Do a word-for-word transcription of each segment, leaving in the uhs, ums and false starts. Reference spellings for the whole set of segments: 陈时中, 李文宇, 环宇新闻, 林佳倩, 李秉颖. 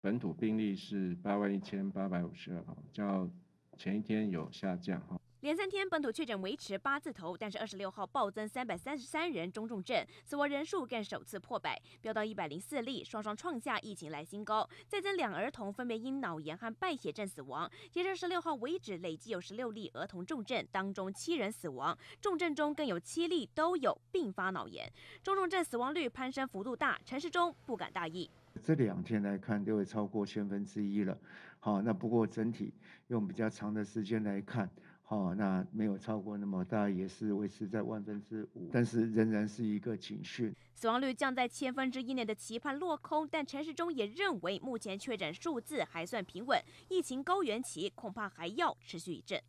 本土病例是八万一千八百五十二，较前一天有下降哈。 连三天本土确诊维持八字头，但是二十六号暴增三百三十三人中重症，死亡人数更首次破百，飙到一百零四例，双双创下疫情来新高。再增两儿童分别因脑炎和败血症死亡。截至二十六号为止，累计有十六例儿童重症，当中七人死亡，重症中更有七例都有并发脑炎。中重症死亡率攀升幅度大，陈时中不敢大意。 这两天来看，都会超过千分之一了。好，那不过整体用比较长的时间来看，好，那没有超过那么大，也是维持在万分之五，但是仍然是一个警讯。死亡率降在千分之一内的期盼落空，但陈时中也认为，目前确诊数字还算平稳，疫情高原期恐怕还要持续一阵。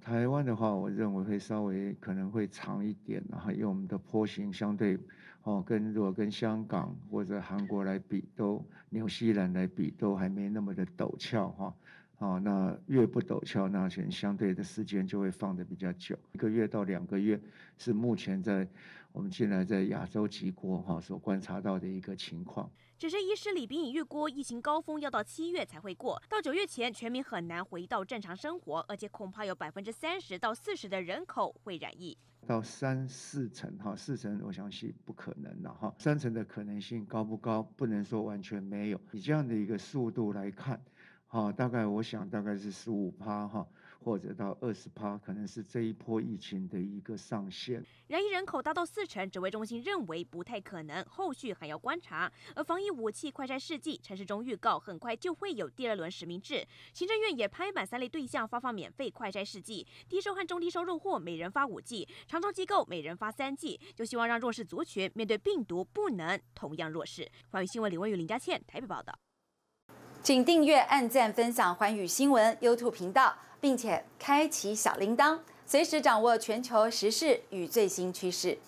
台湾的话，我认为会稍微可能会长一点，然后因为我们的波形相对哦，跟如果跟香港或者韩国来比，都纽西兰来比，都还没那么的陡峭哈。哦，那越不陡峭，那可能相对的时间就会放得比较久，一个月到两个月是目前在我们近来在亚洲几国哈所观察到的一个情况。只是医师李秉颖预估，疫情高峰要到七月才会过，到九月前全民很难回到正常生活，而且恐怕有百分之三十到四十的人口会染疫。 到三四成哈，四成我相信不可能了哈，三成的可能性高不高？不能说完全没有。以这样的一个速度来看，哈，大概我想大概是十五趴哈，或者到二十趴，可能是这一波疫情的一个上限。染疫人口达到四成，指挥中心认为不太可能，后续还要观察。而防疫武器快筛试剂，陈时中预告很快就会有第二轮实名制。行政院也拍板三类对象发放免费快筛试剂，低收和中低收入户每人发五剂。 长照机构每人发三剂，就希望让弱势族群面对病毒不能同样弱势。环宇新闻李文宇、林佳倩台北报道。请订阅、按赞、分享环宇新闻 YouTube 频道，并且开启小铃铛，随时掌握全球时事与最新趋势。